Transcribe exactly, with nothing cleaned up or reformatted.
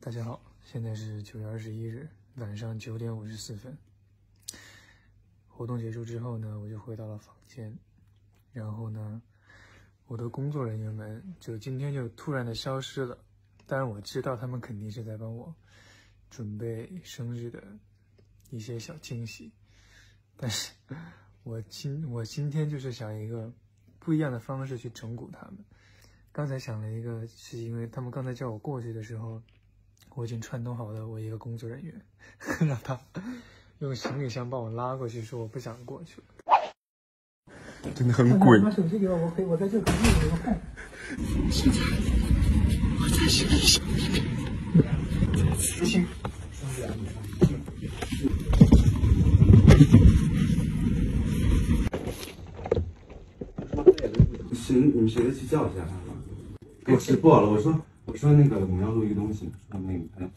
大家好，现在是九月二十一日晚上九点五十四分。活动结束之后呢，我就回到了房间，然后呢，我的工作人员们就今天就突然的消失了。当然我知道他们肯定是在帮我准备生日的一些小惊喜，但是我今我今天就是想一个不一样的方式去整蛊他们。刚才想了一个，是因为他们刚才叫我过去的时候，我已经串通好了我一个工作人员，让他用行李箱把我拉过去，说我不想过去了。真的很鬼。拿手机给我，我可以，我在这可以给我看。现在我在行李箱里面。不行。行，你们谁的去叫一下他吧。我吃不好了，我说。我说那个我们要录一个东西，那个哎。